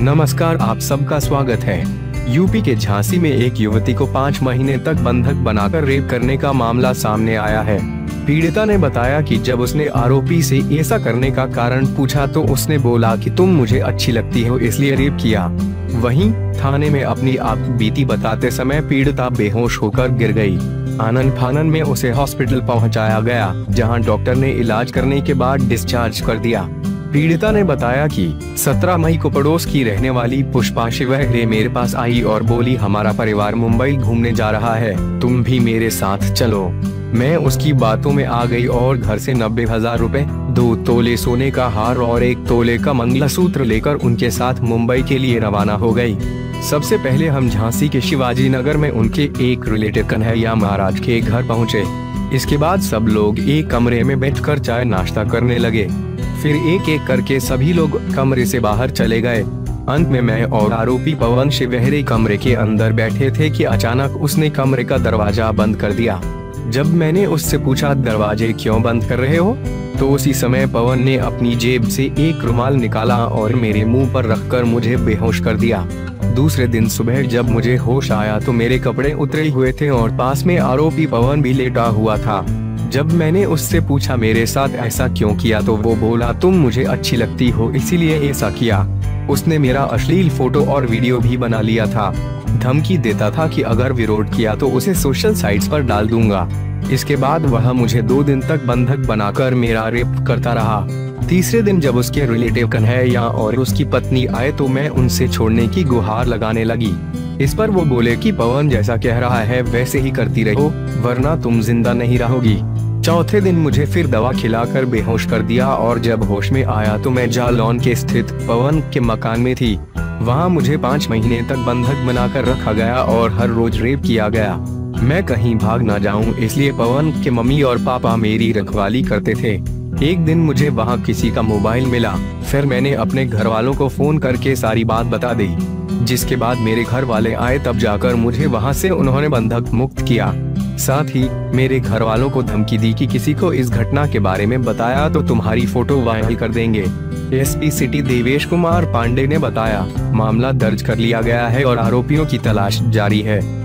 नमस्कार, आप सबका स्वागत है। यूपी के झांसी में एक युवती को 5 महीने तक बंधक बनाकर रेप करने का मामला सामने आया है। पीड़िता ने बताया कि जब उसने आरोपी से ऐसा करने का कारण पूछा तो उसने बोला कि तुम मुझे अच्छी लगती हो इसलिए रेप किया। वहीं थाने में अपनी आपबीती बताते समय पीड़िता बेहोश होकर गिर गई। आनन-फानन में उसे हॉस्पिटल पहुंचाया गया, जहां डॉक्टर ने इलाज करने के बाद डिस्चार्ज कर दिया। पीड़िता ने बताया कि 17 मई को पड़ोस की रहने वाली पुष्पा श्रीवास्तव मेरे पास आई और बोली हमारा परिवार मुंबई घूमने जा रहा है, तुम भी मेरे साथ चलो। मैं उसकी बातों में आ गई और घर से 90,000 रुपए, 2 तोले सोने का हार और 1 तोले का मंगलसूत्र लेकर उनके साथ मुंबई के लिए रवाना हो गई। सबसे पहले हम झांसी के शिवाजी नगर में उनके एक रिलेटिव कन्हैया महाराज के घर पहुंचे। इसके बाद सब लोग एक कमरे में बैठकर चाय नाश्ता करने लगे। फिर एक एक करके सभी लोग कमरे से बाहर चले गए। अंत में मैं और आरोपी पवन शिवहरे कमरे के अंदर बैठे थे कि अचानक उसने कमरे का दरवाजा बंद कर दिया। जब मैंने उससे पूछा दरवाजे क्यों बंद कर रहे हो, तो उसी समय पवन ने अपनी जेब से एक रुमाल निकाला और मेरे मुंह पर रखकर मुझे बेहोश कर दिया। दूसरे दिन सुबह जब मुझे होश आया तो मेरे कपड़े उतरे हुए थे और पास में आरोपी पवन भी लेटा हुआ था। जब मैंने उससे पूछा मेरे साथ ऐसा क्यों किया तो वो बोला तुम मुझे अच्छी लगती हो इसीलिए ऐसा किया। उसने मेरा अश्लील फोटो और वीडियो भी बना लिया था। धमकी देता था कि अगर विरोध किया तो उसे सोशल साइट्स पर डाल दूंगा। इसके बाद वह मुझे 2 दिन तक बंधक बनाकर मेरा रेप करता रहा। तीसरे दिन जब उसके रिलेटिव कन्हैया और उसकी पत्नी आए तो मैं उनसे छोड़ने की गुहार लगाने लगी। इस पर वो बोले कि पवन जैसा कह रहा है वैसे ही करती रहो वरना तुम जिंदा नहीं रहोगी। चौथे दिन मुझे फिर दवा खिलाकर बेहोश कर दिया और जब होश में आया तो मैं जालौन के स्थित पवन के मकान में थी। वहां मुझे 5 महीने तक बंधक बनाकर रखा गया और हर रोज रेप किया गया। मैं कहीं भाग ना जाऊं इसलिए पवन के मम्मी और पापा मेरी रखवाली करते थे। एक दिन मुझे वहां किसी का मोबाइल मिला, फिर मैंने अपने घर वालों को फोन करके सारी बात बता दी, जिसके बाद मेरे घर वाले आए, तब जाकर मुझे वहां से उन्होंने बंधक मुक्त किया। साथ ही मेरे घर वालों को धमकी दी कि किसी को इस घटना के बारे में बताया तो तुम्हारी फोटो वायरल कर देंगे। एसपी सिटी देवेश कुमार पांडे ने बताया मामला दर्ज कर लिया गया है और आरोपियों की तलाश जारी है।